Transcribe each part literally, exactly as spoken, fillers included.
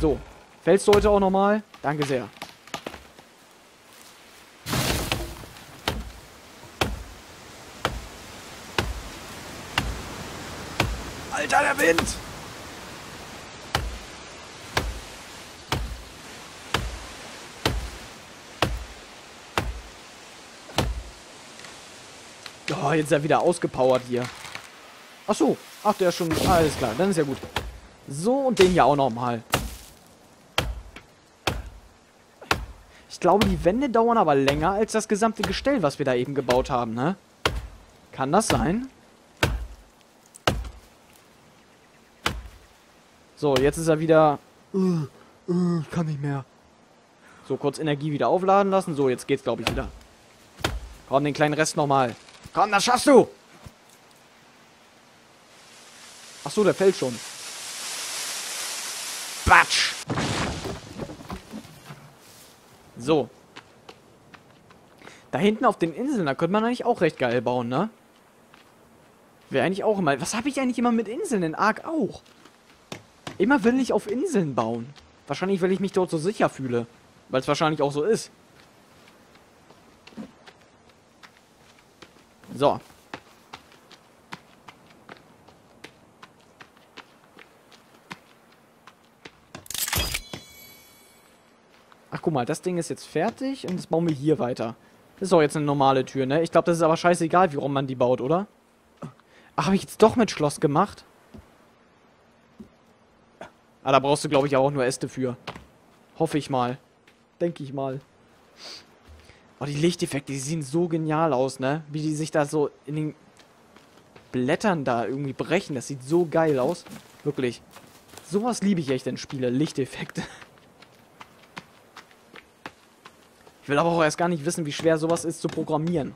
So, fällst du heute auch nochmal? Danke sehr. Alter, der Wind! Oh, jetzt ist er wieder ausgepowert hier. Ach so, ach, der ist schon... Alles klar, dann ist ja gut. So, und den hier auch nochmal. Ich glaube, die Wände dauern aber länger als das gesamte Gestell, was wir da eben gebaut haben, ne? Kann das sein? So, jetzt ist er wieder... Uh, uh, kann nicht mehr. So, kurz Energie wieder aufladen lassen. So, jetzt geht's, glaube ich, wieder. Komm, den kleinen Rest nochmal. Komm, das schaffst du! Ach so, der fällt schon. Batsch! So. Da hinten auf den Inseln, da könnte man eigentlich auch recht geil bauen, ne? Wäre eigentlich auch mal... Was habe ich eigentlich immer mit Inseln in Ark auch? Immer will ich auf Inseln bauen. Wahrscheinlich, weil ich mich dort so sicher fühle. Weil es wahrscheinlich auch so ist. So. Ach, guck mal, das Ding ist jetzt fertig und jetzt bauen wir hier weiter. Das ist doch jetzt eine normale Tür, ne? Ich glaube, das ist aber scheißegal, wie rum man die baut, oder? Ach, habe ich jetzt doch mit Schloss gemacht? Ah, da brauchst du, glaube ich, auch nur Äste für. Hoffe ich mal. Denke ich mal. Oh, die Lichteffekte, die sehen so genial aus, ne? Wie die sich da so in den Blättern da irgendwie brechen. Das sieht so geil aus. Wirklich. Sowas liebe ich echt in Spielen. Lichteffekte. Ich will aber auch erst gar nicht wissen, wie schwer sowas ist zu programmieren.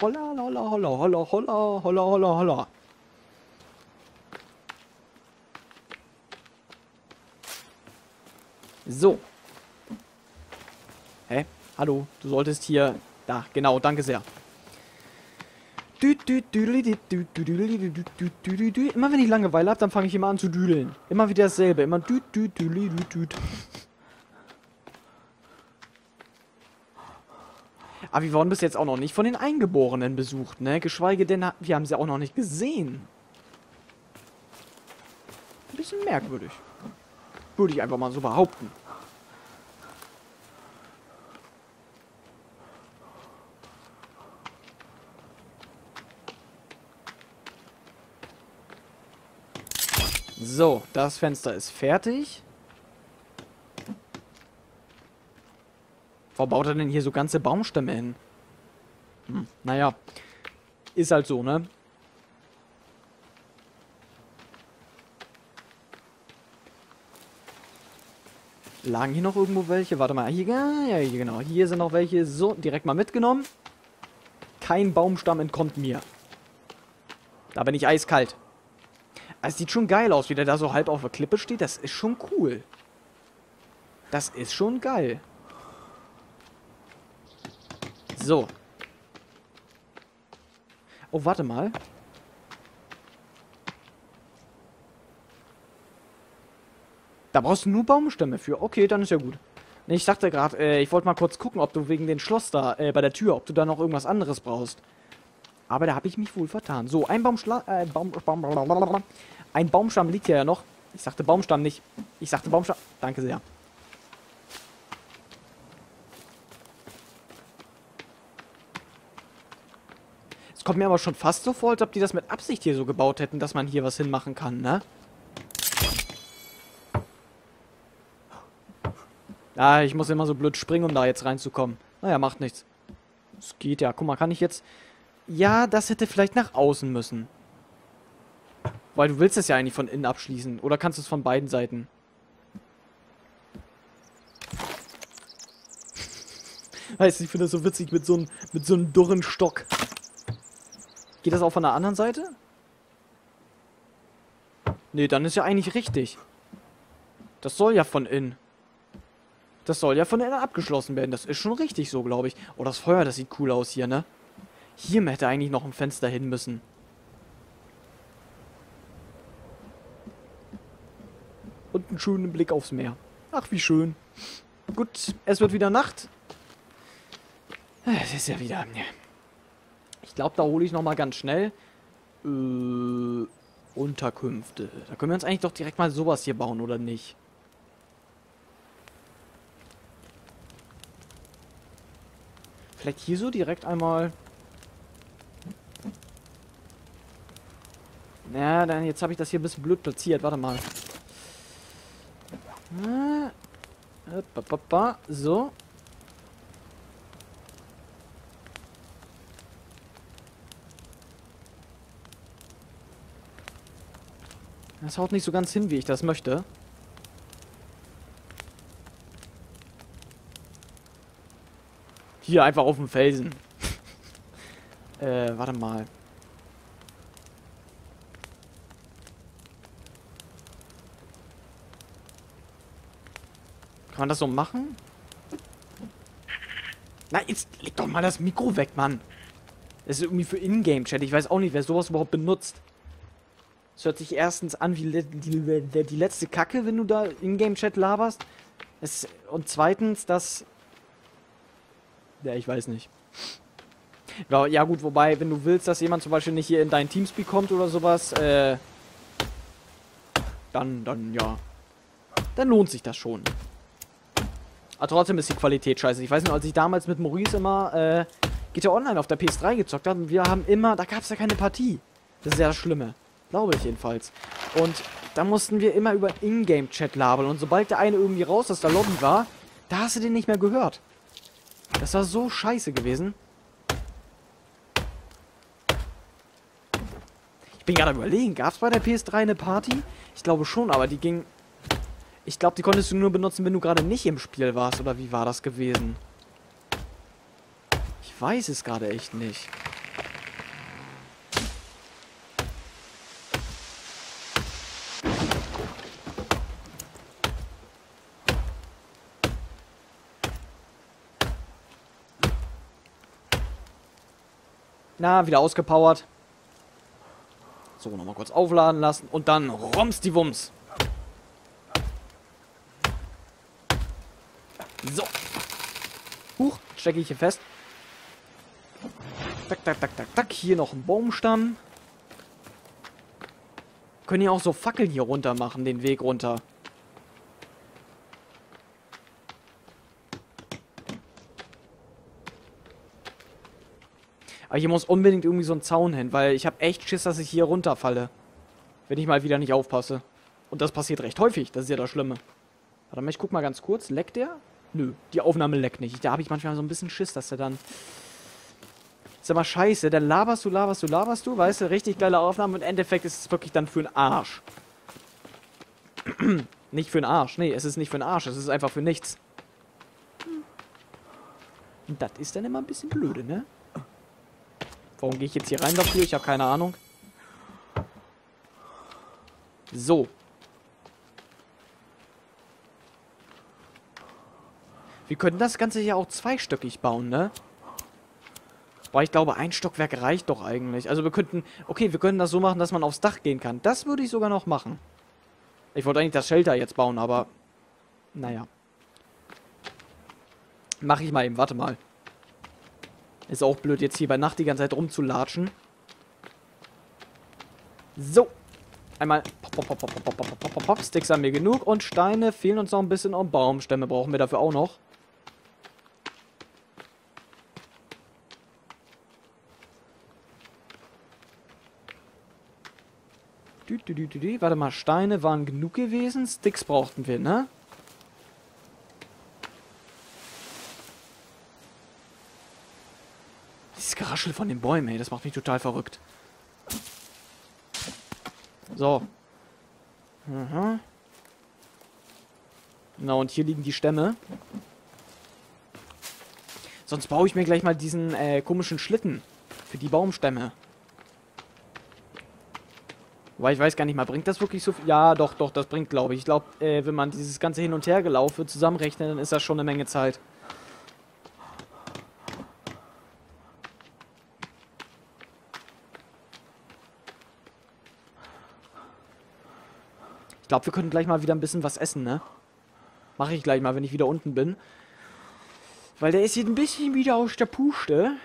Holla, holla, holla, holla, holla, holla, holla, holla. So. Hä? Hallo, du solltest hier... Da, genau, danke sehr. Immer wenn ich Langeweile habe, dann fange ich immer an zu düdeln. Immer wieder dasselbe. Immer dü dü dü dü dü. Aber wir wurden bis jetzt auch noch nicht von den Eingeborenen besucht, ne? Geschweige denn, wir haben sie auch noch nicht gesehen. Ein bisschen merkwürdig. Würde ich einfach mal so behaupten. So, das Fenster ist fertig. Warum baut er denn hier so ganze Baumstämme hin? Hm, naja. Ist halt so, ne? Lagen hier noch irgendwo welche? Warte mal. Hier, ja, hier genau. Hier sind noch welche. So, direkt mal mitgenommen. Kein Baumstamm entkommt mir. Da bin ich eiskalt. Es sieht schon geil aus, wie der da so halb auf der Klippe steht. Das ist schon cool. Das ist schon geil. So. Oh, warte mal. Da brauchst du nur Baumstämme für. Okay, dann ist ja gut. Nee, ich dachte gerade, äh, ich wollte mal kurz gucken, ob du wegen dem Schloss da, äh, bei der Tür, ob du da noch irgendwas anderes brauchst. Aber da habe ich mich wohl vertan. So, ein Baumschla äh, Baum, Baum, blablabla. Ein Baumstamm liegt hier ja noch. Ich sagte Baumstamm nicht. Ich sagte Baumstamm. Danke sehr. Es kommt mir aber schon fast so vor, als ob die das mit Absicht hier so gebaut hätten, dass man hier was hinmachen kann, ne? Ah, ich muss immer so blöd springen, um da jetzt reinzukommen. Naja, macht nichts. Es geht ja. Guck mal, kann ich jetzt... Ja, das hätte vielleicht nach außen müssen. Weil du willst es ja eigentlich von innen abschließen. Oder kannst du es von beiden Seiten? Weißt du, ich finde das so witzig mit so einem mit so einem durren Stock. Geht das auch von der anderen Seite? Nee, dann ist ja eigentlich richtig. Das soll ja von innen. Das soll ja von innen abgeschlossen werden. Das ist schon richtig so, glaube ich. Oh, das Feuer, das sieht cool aus hier, ne? Hier hätte eigentlich noch ein Fenster hin müssen. und einen schönen Blick aufs Meer. Ach, wie schön. Gut, es wird wieder Nacht. Es ist ja wieder... Ich glaube, da hole ich nochmal ganz schnell äh, Unterkünfte. Da können wir uns eigentlich doch direkt mal sowas hier bauen, oder nicht? Vielleicht hier so direkt einmal... Na, dann jetzt habe ich das hier ein bisschen blöd platziert. Warte mal. So. Das haut nicht so ganz hin, wie ich das möchte. Hier einfach auf dem Felsen. äh, warte mal. Kann man das so machen? Na, jetzt leg doch mal das Mikro weg, Mann. Das ist irgendwie für Ingame-Chat. Ich weiß auch nicht, wer sowas überhaupt benutzt. Es hört sich erstens an wie die, die, die letzte Kacke, wenn du da Ingame-Chat laberst. Es, und zweitens, das... Ja, ich weiß nicht. Ja gut, wobei, wenn du willst, dass jemand zum Beispiel nicht hier in dein Teamspeak kommt oder sowas, äh... Dann, dann, ja. Dann lohnt sich das schon. Aber trotzdem ist die Qualität scheiße. Ich weiß nicht, als ich damals mit Maurice immer äh, G T A Online auf der P S drei gezockt habe, wir haben immer, da gab es ja keine Partie. Das ist ja das Schlimme. Glaube ich jedenfalls. Und da mussten wir immer über Ingame-Chat labeln. Und sobald der eine irgendwie raus aus der Lobby war, da hast du den nicht mehr gehört. Das war so scheiße gewesen. Ich bin gerade überlegen, gab es bei der P S drei eine Party? Ich glaube schon, aber die ging... Ich glaube, die konntest du nur benutzen, wenn du gerade nicht im Spiel warst. Oder wie war das gewesen? Ich weiß es gerade echt nicht. Na, wieder ausgepowert. So, nochmal kurz aufladen lassen. Und dann rums die Wumms. So. Huch, stecke ich hier fest. Tak, tak, tak, tak, tak. Hier noch ein Baumstamm. Können hier auch so Fackeln hier runter machen, den Weg runter. Aber hier muss unbedingt irgendwie so ein Zaun hin, weil ich habe echt Schiss, dass ich hier runterfalle. Wenn ich mal wieder nicht aufpasse. Und das passiert recht häufig, das ist ja das Schlimme. Warte mal, ich guck mal ganz kurz. Leckt der? Nö, die Aufnahme leckt nicht. Da habe ich manchmal so ein bisschen Schiss, dass der dann... Ist ja mal scheiße, dann laberst du, laberst du, laberst du, weißt du, richtig geile Aufnahme und im Endeffekt ist es wirklich dann für einen Arsch. Nicht für einen Arsch, nee, es ist nicht für einen Arsch, es ist einfach für nichts. Und das ist dann immer ein bisschen blöde, ne? Warum gehe ich jetzt hier rein dafür? Ich habe keine Ahnung. So. Wir könnten das Ganze hier auch zweistöckig bauen, ne? Boah, ich glaube, ein Stockwerk reicht doch eigentlich. Also wir könnten... Okay, wir könnten das so machen, dass man aufs Dach gehen kann. Das würde ich sogar noch machen. Ich wollte eigentlich das Shelter jetzt bauen, aber... Naja. Mache ich mal eben, warte mal. Ist auch blöd, jetzt hier bei Nacht die ganze Zeit rumzulatschen. So. Einmal. Pop, pop, pop, pop, pop, pop, pop, pop, pop. Sticks haben wir genug. Und Steine fehlen uns noch ein bisschen. Und Baumstämme brauchen wir dafür auch noch. Du, du, du, du, du. Warte mal, Steine waren genug gewesen. Sticks brauchten wir, ne? Raschel von den Bäumen, ey. Das macht mich total verrückt. So. Aha. Na, und hier liegen die Stämme. Sonst baue ich mir gleich mal diesen äh, komischen Schlitten für die Baumstämme. Wobei, ich weiß gar nicht mal, bringt das wirklich so viel? Ja, doch, doch, das bringt, glaube ich. Ich glaube, äh, wenn man dieses ganze Hin- und Hergelaufe zusammenrechnet, dann ist das schon eine Menge Zeit. Ich glaube, wir können gleich mal wieder ein bisschen was essen, ne? Mache ich gleich mal, wenn ich wieder unten bin. Weil der ist jetzt ein bisschen wieder aus der Puste.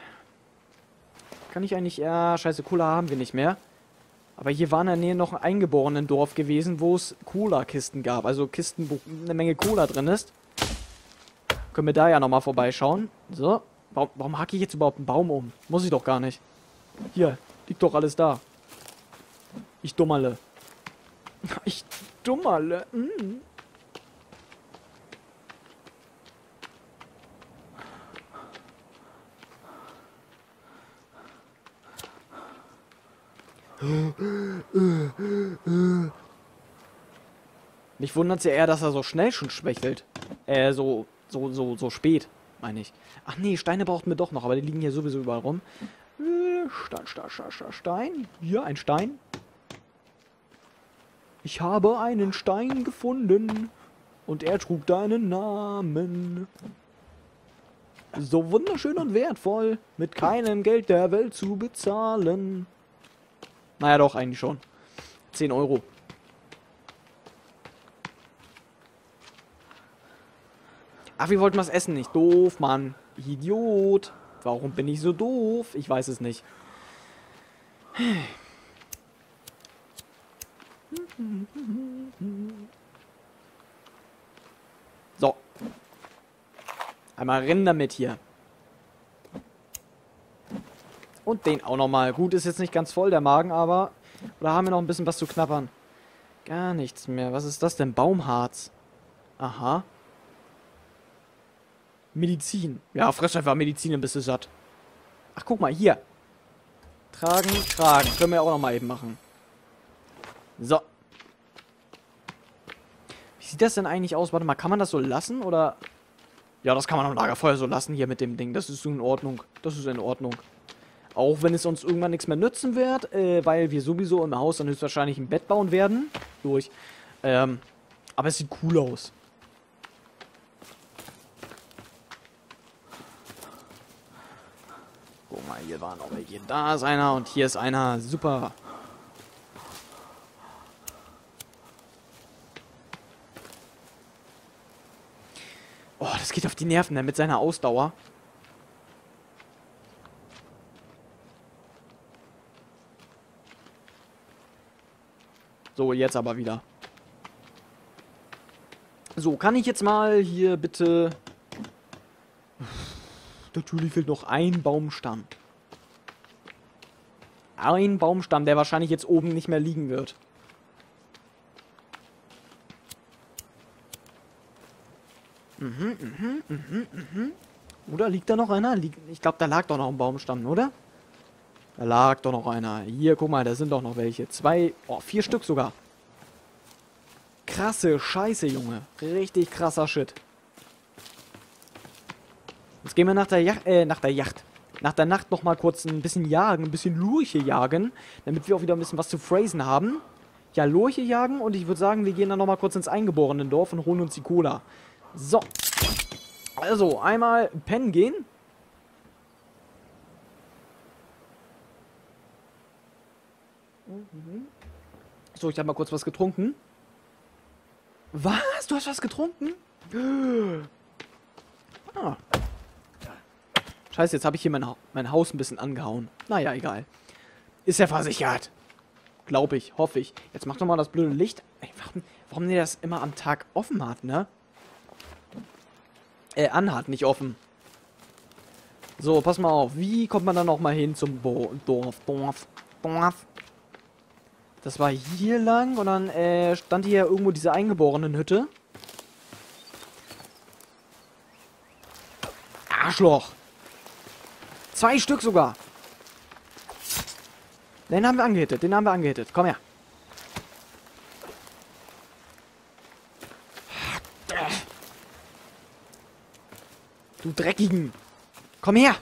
Kann ich eigentlich... Ja, scheiße, Cola haben wir nicht mehr. Aber hier war in der Nähe noch ein Eingeborenen-Dorf gewesen, wo es Cola-Kisten gab. Also Kisten, wo eine Menge Cola drin ist. Können wir da ja nochmal vorbeischauen. So. Warum, warum hacke ich jetzt überhaupt einen Baum um? Muss ich doch gar nicht. Hier, liegt doch alles da. Ich dummerle. Ich dummerle. Mm. Mich wundert es ja eher, dass er so schnell schon schwächelt. Äh, so, so, so, so spät, meine ich. Ach nee, Steine brauchten wir doch noch, aber die liegen hier sowieso überall rum. Stein, Stein, Stein, Stein. Hier, ein Stein. Ich habe einen Stein gefunden. Und er trug deinen Namen. So wunderschön und wertvoll. Mit keinem Geld der Welt zu bezahlen. Naja, doch, eigentlich schon. zehn Euro. Ach, wir wollten was essen, nicht doof, Mann. Idiot. Warum bin ich so doof? Ich weiß es nicht. So. Einmal rennen damit hier. Und den auch nochmal. Gut, ist jetzt nicht ganz voll, der Magen, aber... Oder haben wir noch ein bisschen was zu knabbern? Gar nichts mehr. Was ist das denn? Baumharz. Aha. Medizin. Ja, fress einfach Medizin, dann bist du satt. Ach, guck mal, hier. Tragen, tragen. Können wir auch nochmal eben machen. So. Wie sieht das denn eigentlich aus? Warte mal, kann man das so lassen, oder... Ja, das kann man am Lagerfeuer so lassen, hier mit dem Ding. Das ist in Ordnung. Das ist in Ordnung. Auch wenn es uns irgendwann nichts mehr nützen wird, äh, weil wir sowieso im Haus dann höchstwahrscheinlich ein Bett bauen werden. Durch. Ähm, aber es sieht cool aus. Guck mal, hier waren noch welche. Da ist einer und hier ist einer. Super. Oh, das geht auf die Nerven, ne? Mit seiner Ausdauer. So, jetzt aber wieder. So, kann ich jetzt mal hier bitte... Natürlich fehlt noch ein Baumstamm. Ein Baumstamm, der wahrscheinlich jetzt oben nicht mehr liegen wird. Mhm, mhm, mhm, mhm. Oder liegt da noch einer? Ich glaube, da lag doch noch ein Baumstamm, oder? Da lag doch noch einer. Hier, guck mal, da sind doch noch welche. Zwei, oh, vier Stück sogar. Krasse Scheiße, Junge. Richtig krasser Shit. Jetzt gehen wir nach der, Yacht, äh, nach der Yacht. Nach der Nacht nochmal kurz ein bisschen jagen, ein bisschen Lurche jagen, damit wir auch wieder ein bisschen was zu phrasen haben. Ja, Lurche jagen und ich würde sagen, wir gehen dann nochmal kurz ins Eingeborenen-Dorf und holen uns die Cola. So. Also, einmal pennen gehen. So, ich habe mal kurz was getrunken. Was? Du hast was getrunken? Ah. Scheiße, jetzt habe ich hier mein, ha mein Haus ein bisschen angehauen. Naja, egal. Ist ja versichert. Glaube ich, hoffe ich. Jetzt mach doch mal das blöde Licht. Ey, warum, warum der das immer am Tag offen hat, ne? Äh, anhat, nicht offen. So, pass mal auf. Wie kommt man dann nochmal hin zum Bo Dorf? Dorf? Dorf? Das war hier lang und dann äh, stand hier irgendwo diese Eingeborenenhütte. Arschloch. Zwei Stück sogar. Den haben wir angehittet, den haben wir angehittet. Komm her. Du Dreckigen. Komm her.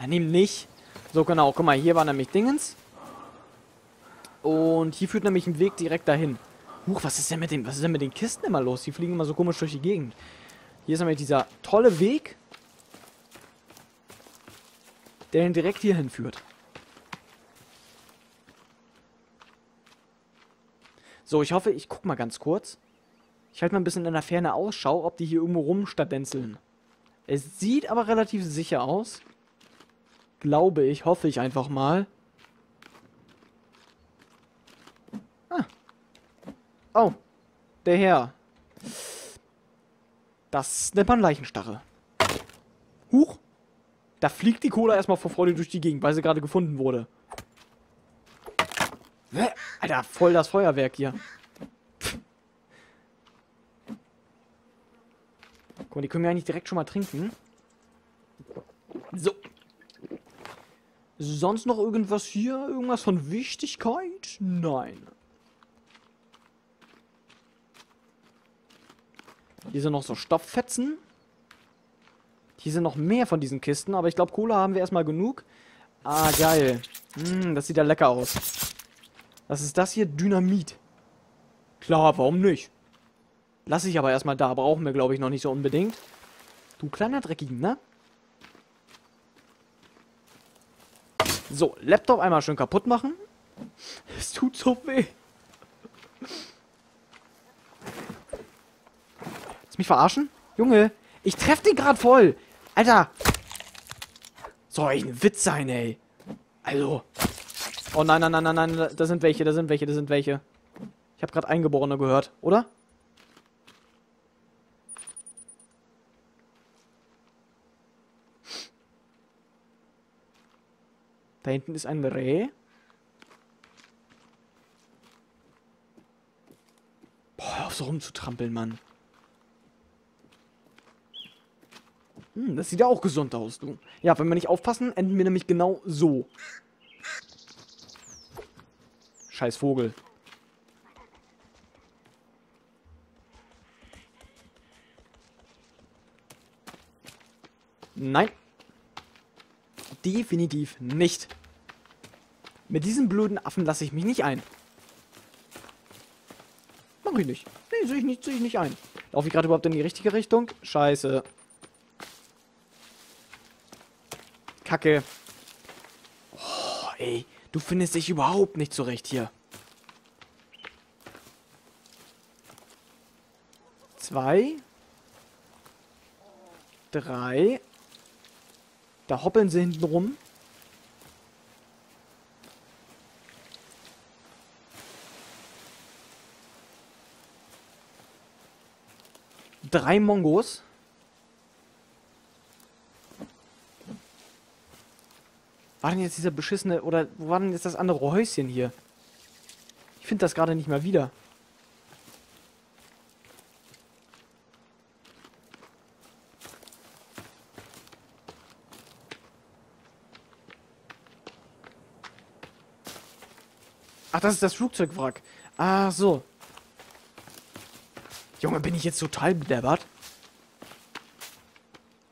Ja, nimm nicht. So, genau. Guck mal, hier war nämlich Dingens. Und hier führt nämlich ein Weg direkt dahin. Huch, was ist denn mit den, was ist denn mit den Kisten immer los? Die fliegen immer so komisch durch die Gegend. Hier ist nämlich dieser tolle Weg, der ihn direkt hierhin führt. So, ich hoffe, ich guck mal ganz kurz. Ich halte mal ein bisschen in der Ferne Ausschau, ob die hier irgendwo rumstadenzeln. Es sieht aber relativ sicher aus. Glaube ich, hoffe ich einfach mal. Ah. Oh, der Herr. Das nennt man Leichenstache. Huch. Da fliegt die Cola erstmal vor Freude durch die Gegend, weil sie gerade gefunden wurde. Alter, voll das Feuerwerk hier. Guck mal, die können wir eigentlich direkt schon mal trinken. So. Sonst noch irgendwas hier? Irgendwas von Wichtigkeit? Nein. Hier sind noch so Stopffetzen. Hier sind noch mehr von diesen Kisten, aber ich glaube, Cola haben wir erstmal genug. Ah, geil. Mm, das sieht ja lecker aus. Was ist das hier? Dynamit. Klar, warum nicht? Lass ich aber erstmal da. Brauchen wir, glaube ich, noch nicht so unbedingt. Du kleiner Dreckigen, ne? So, Laptop einmal schön kaputt machen. Es tut so weh. Willst du mich verarschen? Junge, ich treffe den gerade voll. Alter. Soll ich ein Witz sein, ey. Also. Oh nein, nein, nein, nein, nein. Da sind welche, da sind welche, da sind welche. Ich habe gerade Eingeborene gehört, oder? Da hinten ist ein Reh. Boah, hör auf so rumzutrampeln, Mann. Hm, das sieht ja auch gesund aus, du. Ja, wenn wir nicht aufpassen, enden wir nämlich genau so. Scheiß Vogel. Nein. Definitiv nicht. Mit diesen blöden Affen lasse ich mich nicht ein. Mach ich nicht. Nee, sehe ich nicht, sehe ich nicht ein. Laufe ich gerade überhaupt in die richtige Richtung? Scheiße. Kacke. Oh, ey. Du findest dich überhaupt nicht zurecht hier. Zwei. Drei. Da hoppeln sie hinten rum. Drei Mongos. War denn jetzt dieser beschissene... Oder wo war denn jetzt das andere Häuschen hier? Ich finde das gerade nicht mehr wieder. Ach, das ist das Flugzeugwrack. Ach so. Junge, bin ich jetzt total bedeppert?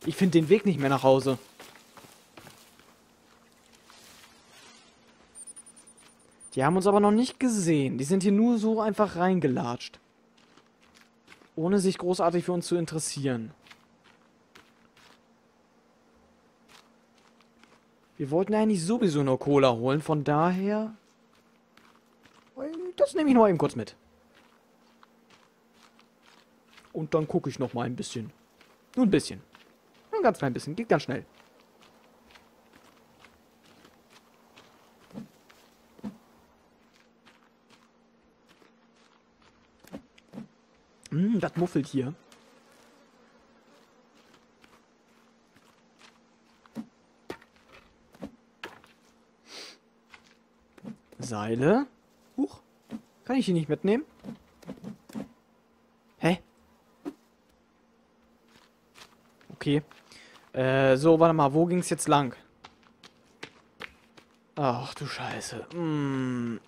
Ich finde den Weg nicht mehr nach Hause. Die haben uns aber noch nicht gesehen. Die sind hier nur so einfach reingelatscht. Ohne sich großartig für uns zu interessieren. Wir wollten eigentlich sowieso nur Cola holen, von daher... Das nehme ich noch eben kurz mit. Und dann gucke ich noch mal ein bisschen. Nur ein bisschen. Nur ein ganz klein bisschen. Geht ganz schnell. Mh, das muffelt hier. Seile. Huch. Kann ich die nicht mitnehmen? Hä? Okay. Äh, so, warte mal. Wo ging's jetzt lang? Ach, du Scheiße. Hm.